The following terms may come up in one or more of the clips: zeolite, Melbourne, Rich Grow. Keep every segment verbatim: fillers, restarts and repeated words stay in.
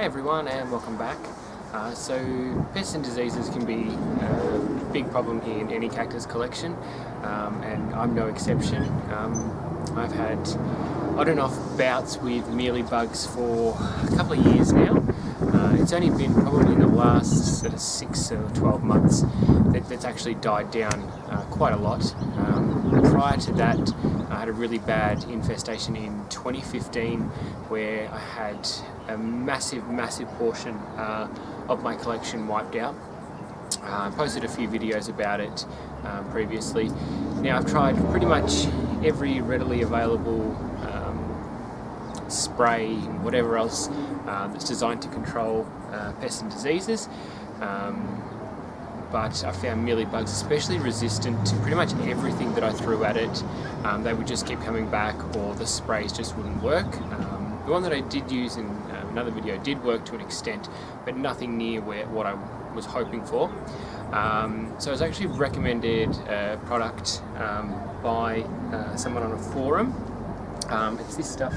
Hey everyone, and welcome back. Uh, so pests and diseases can be a big problem here in any cactus collection, um, and I'm no exception. Um, I've had on and off bouts with mealybugs for a couple of years now. Uh, it's only been probably in the last sort of six or twelve months that that's actually died down uh, quite a lot. Um, prior to that, I had a really bad infestation in twenty fifteen where I had a massive, massive portion uh, of my collection wiped out. I uh, posted a few videos about it uh, previously. Now, I've tried pretty much every readily available um, spray and whatever else uh, that's designed to control uh, pests and diseases. Um, but I found mealybugs especially resistant to pretty much everything that I threw at it. Um, they would just keep coming back, or the sprays just wouldn't work. Um, the one that I did use in uh, another video did work to an extent, but nothing near where what I was hoping for. Um, so I was actually recommended a product um, by uh, someone on a forum. Um, it's this stuff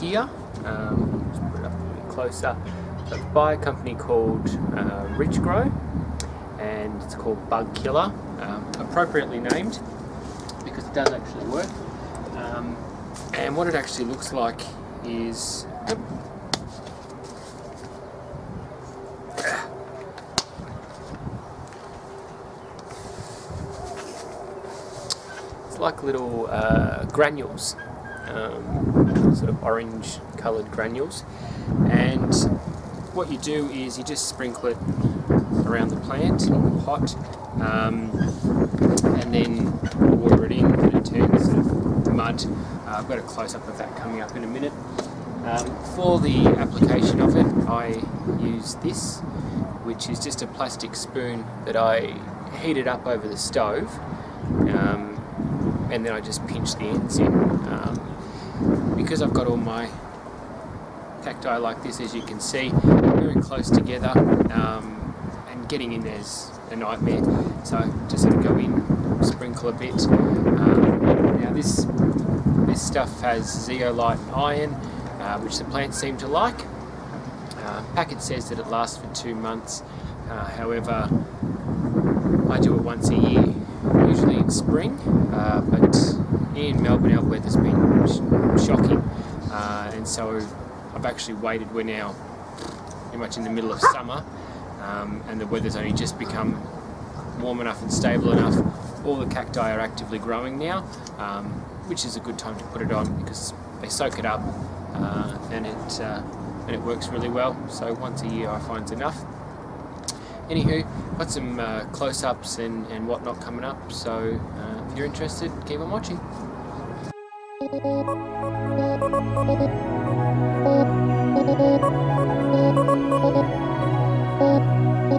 here, um, just put it up a little bit closer, but by a company called uh, Rich Grow. And it's called Bug Killer, um, appropriately named because it does actually work. Um, and what it actually looks like is yep, it's like little uh, granules, um, sort of orange coloured granules. And what you do is you just sprinkle it around the plant on the pot, um, and then water it in, and it turns sort of mud. Uh, I've got a close-up of that coming up in a minute. Um, for the application of it, I use this, which is just a plastic spoon that I heated up over the stove, um, and then I just pinch the ends in. Um, because I've got all my cacti like this, as you can see, very close together. Um, Getting in there's a nightmare, so just sort of go in, sprinkle a bit. Um, now this this stuff has zeolite and iron, uh, which the plants seem to like. Uh, packet says that it lasts for two months. Uh, however, I do it once a year, usually in spring. Uh, but in Melbourne, our weather's been sh shocking, uh, and so I've actually waited. We're now pretty much in the middle of summer. Um, and the weather's only just become warm enough and stable enough. All the cacti are actively growing now, um, which is a good time to put it on because they soak it up, uh, and it uh, and it works really well. So once a year I find's enough. Anywho, got some uh, close-ups and, and whatnot coming up, so uh, if you're interested, keep on watching.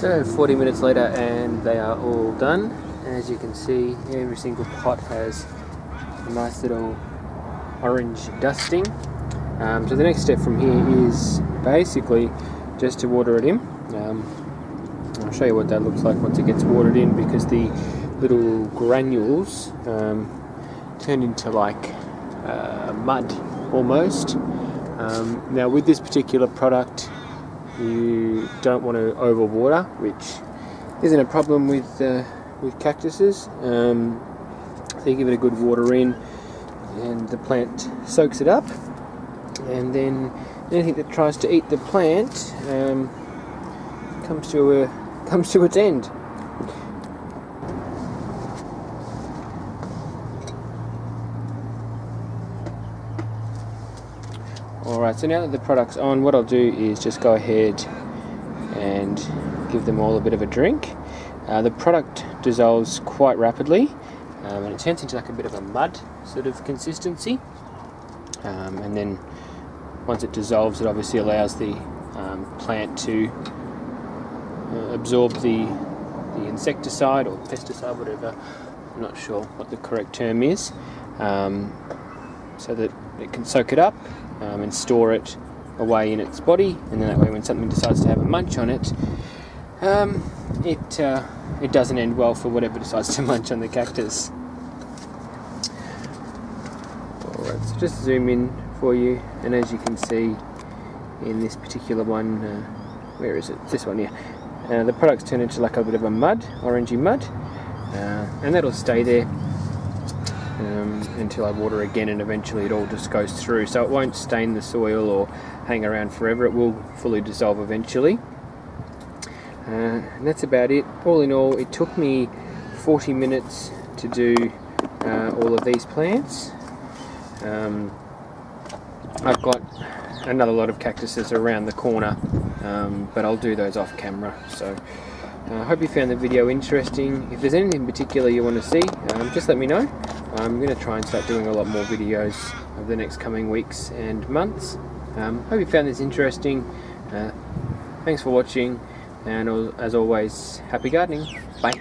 So forty minutes later and they are all done. And as you can see, every single pot has a nice little orange dusting. Um, so the next step from here is basically just to water it in. Um, I'll show you what that looks like once it gets watered in, because the little granules um, turn into like uh, mud almost. Um, now with this particular product, you don't want to overwater, which isn't a problem with uh, with cactuses. Um, so you give it a good water in, and the plant soaks it up. And then anything that tries to eat the plant um, comes to a comes to its end. Alright, so now that the product's on, what I'll do is just go ahead and give them all a bit of a drink. Uh, the product dissolves quite rapidly, um, and it turns into like a bit of a mud sort of consistency. Um, and then once it dissolves, it obviously allows the um, plant to uh, absorb the, the insecticide or pesticide, whatever. I'm not sure what the correct term is, um, so that it can soak it up. Um, and store it away in its body, and then that way when something decides to have a munch on it, um, it, uh, it doesn't end well for whatever decides to munch on the cactus. Alright, so just zoom in for you, and as you can see in this particular one, uh, where is it? This one here. Uh, the product's turned into like a bit of a mud, orangey mud, uh, and that'll stay there Um, until I water again, and eventually it all just goes through, so it won't stain the soil or hang around forever. It will fully dissolve eventually, uh, and that's about it. All in all, it took me forty minutes to do uh, all of these plants. um, I've got another lot of cactuses around the corner, um, but I'll do those off camera. So I uh, hope you found the video interesting. If there's anything in particular you want to see, um, just let me know. I'm going to try and start doing a lot more videos over the next coming weeks and months. Um, hope you found this interesting. Uh, thanks for watching, and as always, happy gardening. Bye.